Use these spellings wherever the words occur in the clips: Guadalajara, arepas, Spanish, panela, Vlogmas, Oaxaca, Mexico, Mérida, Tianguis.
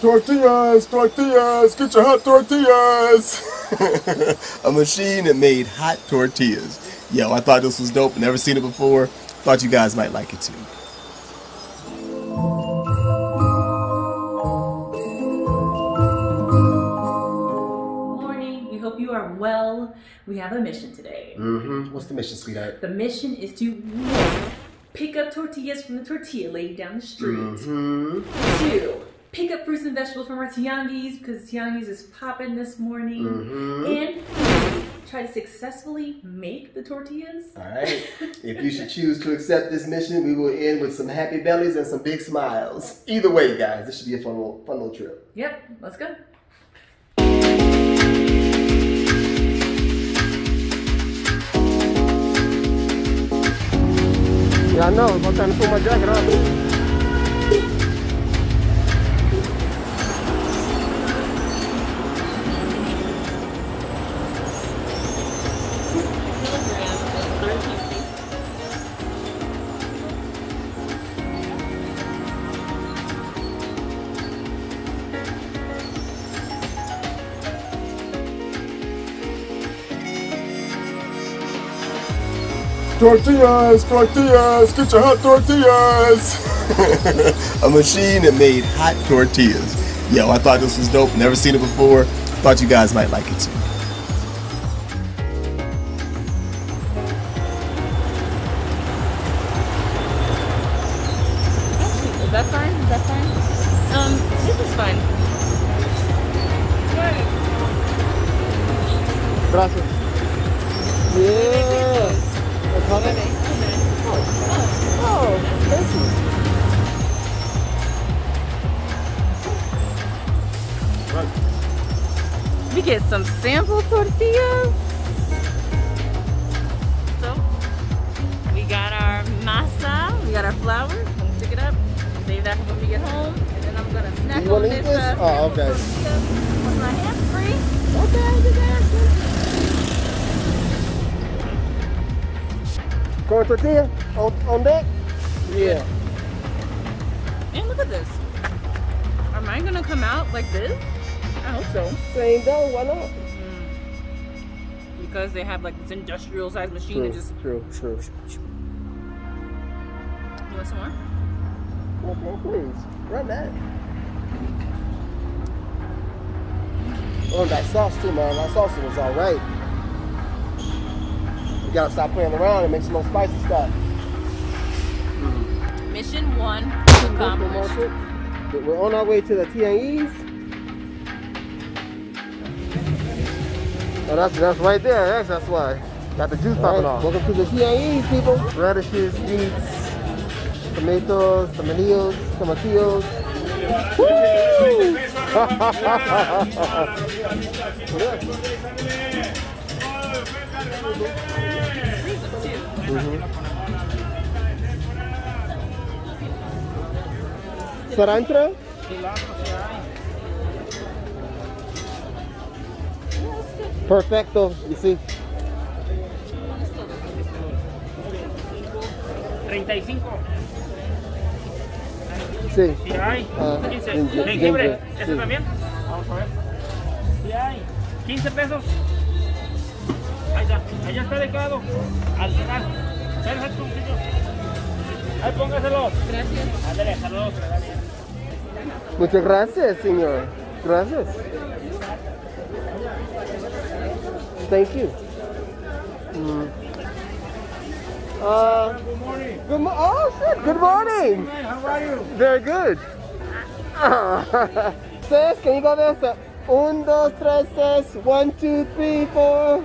Tortillas, tortillas, get your hot tortillas. A machine that made hot tortillas. Yo, I thought this was dope. Never seen it before. Thought you guys might like it too. Morning. We hope you are well. We have a mission today. Mm-hmm. What's the mission, sweetheart? The mission is to pick up tortillas from the tortilla lady down the street. Mm-hmm. Pick up fruits and vegetables from our tianguis, because tianguis is popping this morning, and try to successfully make the tortillas. All right. If you should choose to accept this mission, we will end with some happy bellies and some big smiles. Either way, guys, this should be a fun little trip. Yep, let's go. Yeah, I know. I'm trying to pull my jacket off. Tortillas, tortillas, get your hot tortillas. A machine that made hot tortillas. Yo, I thought this was dope. Never seen it before. Thought you guys might like it too. Is that fine? Is that fine? This is fine. Good. Gracias. Yeah. Coming. Oh, thank you. We get some sample tortillas. So we got our masa, we got our flour. I'm gonna pick it up, save that when we get home, and then I'm gonna snack on this. Oh, okay. With my hands free. Okay, you guys. Corn tortilla on deck? Yeah. And look at this. Are mine gonna come out like this? I hope so. Same dough, why not? Mm-hmm. Because they have like this industrial sized machine that just. True. You want some more? Well, please. Run that. Oh, that sauce too, man. That sauce was alright. You gotta stop playing around and make some more spicy stuff. Mission one accomplished. We're on our way to the Tianguis. Oh, that's right there. That's why. Got the juice popping off. Welcome to the Tianguis, people. Radishes, beets, tomatillos. Woo! Cilantro? Perfecto, you see? 35. Sí. Si hay. 15. Jengibre. ¿Eso también? Vamos a ver. Si hay. 15 pesos. Allá está dejado. Al final. Ahí póngaselo. Gracias. Ándale, saludos. Muchas gracias, señor. Gracias. Thank you. Good morning. Good morning. How are you? Very good. Says, can you go there? 1, 2, 3, 6, 1, 2, 3, 4.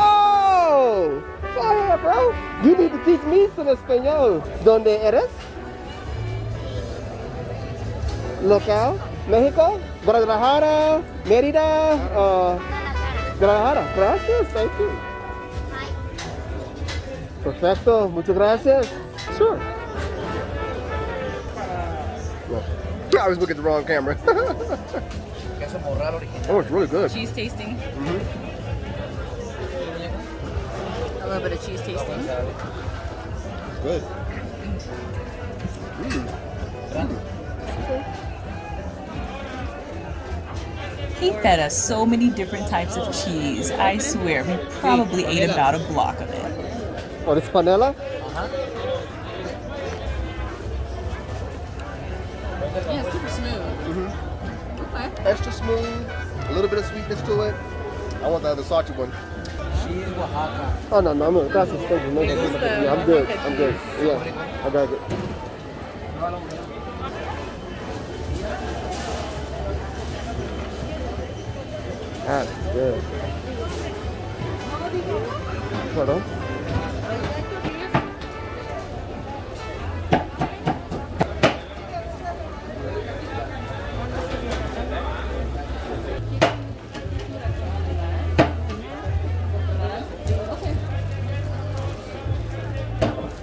Oh, yeah, bro. You need to teach me some Espanol. ¿Dónde eres? Local? Mexico? Guadalajara? Mérida? Guadalajara. Gracias. Thank you. Perfecto. Muchas gracias. Sure. I always look at the wrong camera. Oh, it's really good. Cheese tasting. A little bit of cheese tasting. Good. Mm. Mm. Ain't that a so many different types of cheese? I swear, we probably ate about a block of it. Oh, this panela? Yeah, it's super smooth. Mm-hmm. Okay. Extra smooth, a little bit of sweetness to it. I want the other salty one. Cheese Oaxaca. Oh, no, no, no. That's expensive. No, yeah, I'm good. I'm good. Yeah, I got it. That's good. Hold on.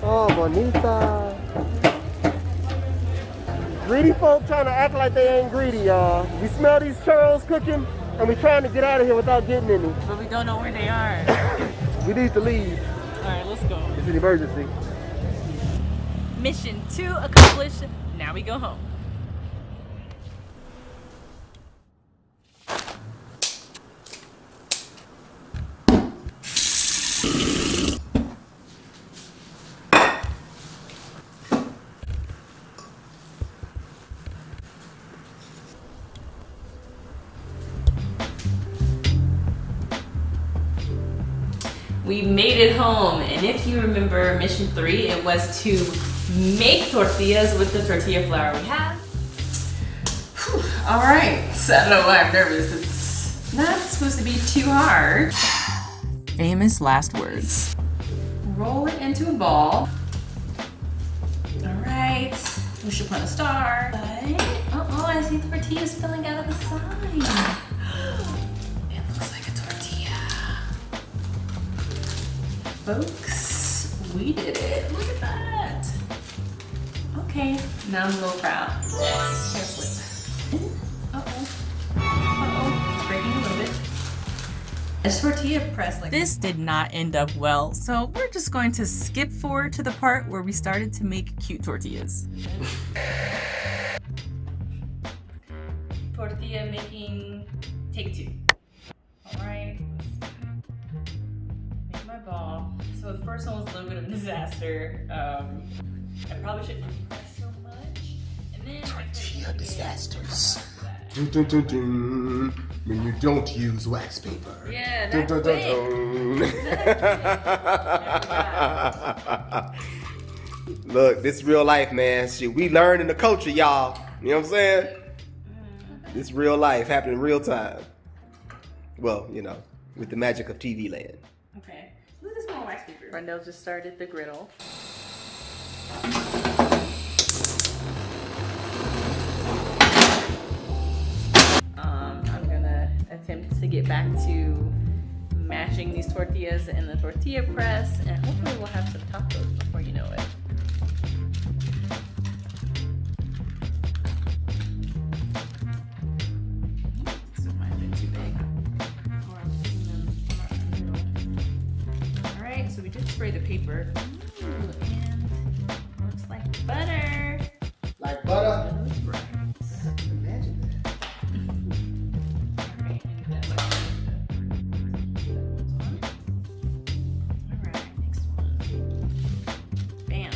Oh, bonita. Greedy folk trying to act like they ain't greedy, y'all. You smell these churros cooking? And we're trying to get out of here without getting any. But we don't know where they are. We need to leave. Alright, let's go. It's an emergency. Mission 2 accomplished. Now we go home. We made it home, and if you remember mission 3, it was to make tortillas with the tortilla flour we have. Whew. All right, so I don't know why I'm nervous. It's not supposed to be too hard. Famous last words. Roll it into a ball. All right, we should put a star. But, oh, I see tortillas spilling out of the side. Folks, we did it. Look at that. Okay, now I'm a little proud. Hair flip. Uh-oh. It's breaking a little bit. It's tortilla press. Like this did not end up well, so we're just going to skip forward to the part where we started to make cute tortillas. Tortilla making take 2. All right. Ball. So the first one was a little bit of a disaster. I probably shouldn't have pressed so much. And then tortilla disasters. When you don't use wax paper. Yeah, that's it. Look, this real life, man. Shit, we learn in the culture, y'all. You know what I'm saying? This real life happening real time. Well, you know, with the magic of TV land. Okay. Rundell just started the griddle. I'm gonna attempt to get back to mashing these tortillas in the tortilla press, and hopefully we'll have some tacos before you know it. Spray the paper. Ooh, and looks like butter. Like butter? Those right. Imagine that. All right, all right, next one. Bam.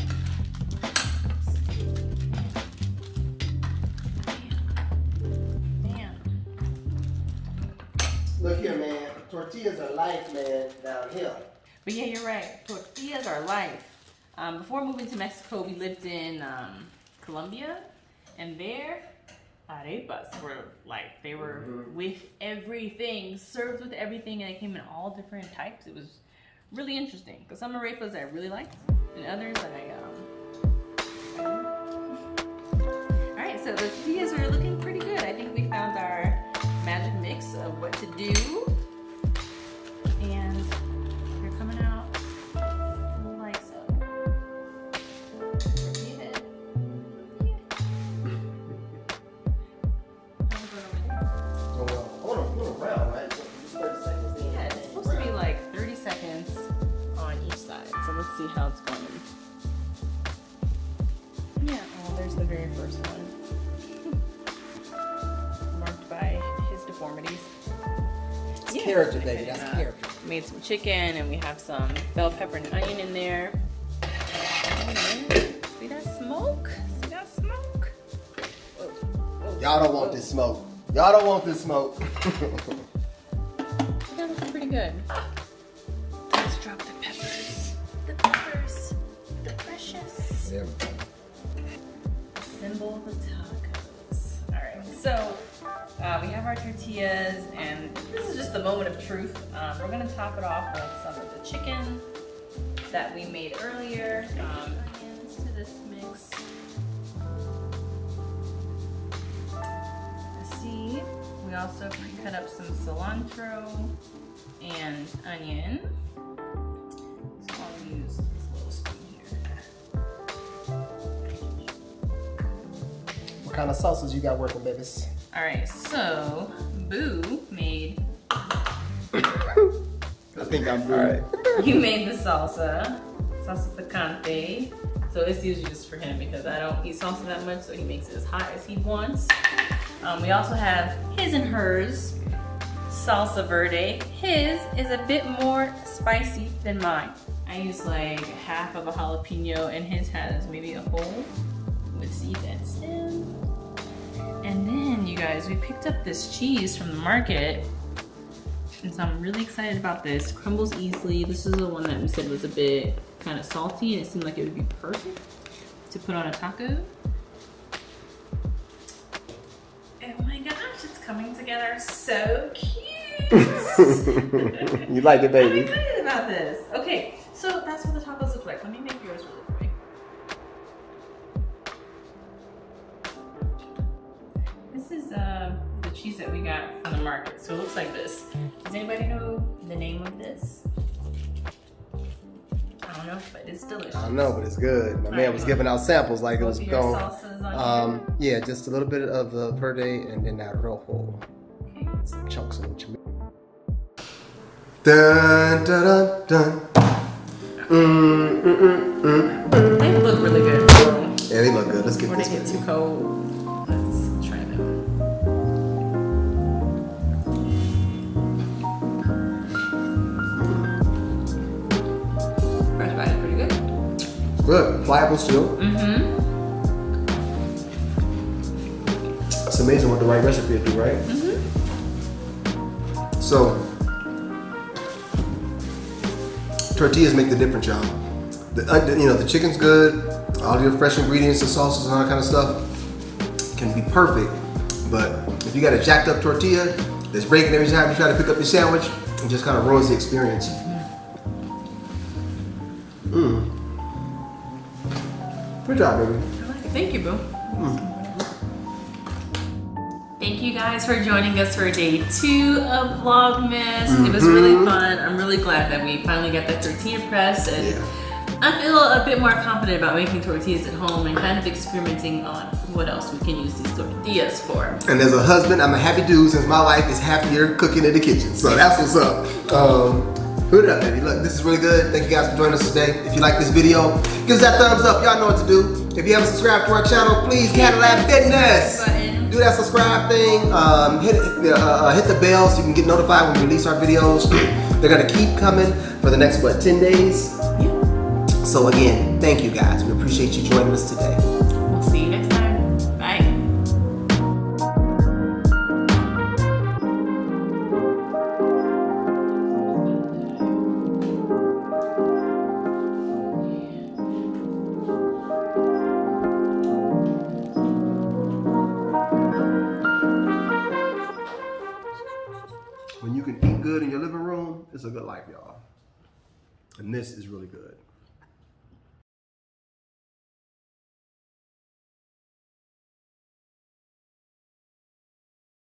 Bam. Bam. Look here, man. Tortillas are life, man, down here. But yeah, you're right. Tortillas are life. Before moving to Mexico, we lived in Colombia, and there, arepas were life. They were with everything, served with everything, and they came in all different types. It was really interesting, because some arepas I really liked, and others that I. All right, so the tortillas are looking pretty good. I think we found our magic mix of what to do. See how it's going. Yeah, well, there's the very first one. Marked by his deformity. character, baby. That's character. Made some chicken, and we have some bell pepper and onion in there. See that smoke? See that smoke? Y'all don't want this smoke. Y'all don't want this smoke. That looks pretty good. Let's drop the peppers. The peppers. The precious. There we go. The symbol of the tacos. All right, so we have our tortillas, and this is just the moment of truth. We're gonna top it off with some of the chicken that we made earlier. Onions to this mix. See, we also pre-cut up some cilantro and onion. So I'll use this little spoon here. What kind of sauces you got working, babies? All right, so Boo made. I think I'm Boo. Right. You made the salsa, salsa picante. So it's usually just for him because I don't eat salsa that much, so he makes it as hot as he wants. We also have his and hers salsa verde. His is a bit more spicy than mine. I use like half of a jalapeno, and his has maybe a whole. Let's see if that's in. And then you guys, we picked up this cheese from the market. And so I'm really excited about this. Crumbles easily. This is the one that we said was a bit kind of salty, and it seemed like it would be perfect to put on a taco. Oh my gosh, it's coming together so cute. You like it, baby. I'm excited about this. Okay, so that's what the tacos look like. Let me make yours really quick. This is the cheese that we got from the market. So it looks like this. Does anybody know the name of this? I don't know, but it's delicious. I don't know, but it's good. My man was giving out samples like it was going. Yeah, just a little bit of the verde and then that rojo. Okay. Some chunks of it. Dun, dun, dun, dun. Mm, mm, mm, mm, mm. They look really good. Yeah, they look good. Let's get this one. Before they get too cold, let's try that one. First bite is pretty good. Good. Pliable still. Mm-hmm. It's amazing what the right recipe will do, right? Mm-hmm. So, tortillas make the difference, y'all. You know, the chicken's good, all the fresh ingredients, the sauces and all that kind of stuff can be perfect, but if you got a jacked up tortilla that's breaking every time you try to pick up your sandwich, it just kind of ruins the experience. Mmm. Good job, baby. Thank you, Boo. Mm. Thank you guys for joining us for day 2 of Vlogmas. Mm-hmm. It was really fun. I'm really glad that we finally got that tortilla press, and I feel a bit more confident about making tortillas at home and kind of experimenting on what else we can use these tortillas for. And as a husband, I'm a happy dude since my wife is happier cooking in the kitchen. So that's what's up. Hoot it up, baby. Look, this is really good. Thank you guys for joining us today. If you like this video, give us that thumbs up. Y'all know what to do. If you haven't subscribed to our channel, please Cadillac Fitness. Do that subscribe thing. Hit the bell so you can get notified when we release our videos. They're gonna keep coming for the next what, 10 days. Yeah. So again, thank you guys. We appreciate you joining us today. When you can eat good in your living room, it's a good life, y'all. And this is really good.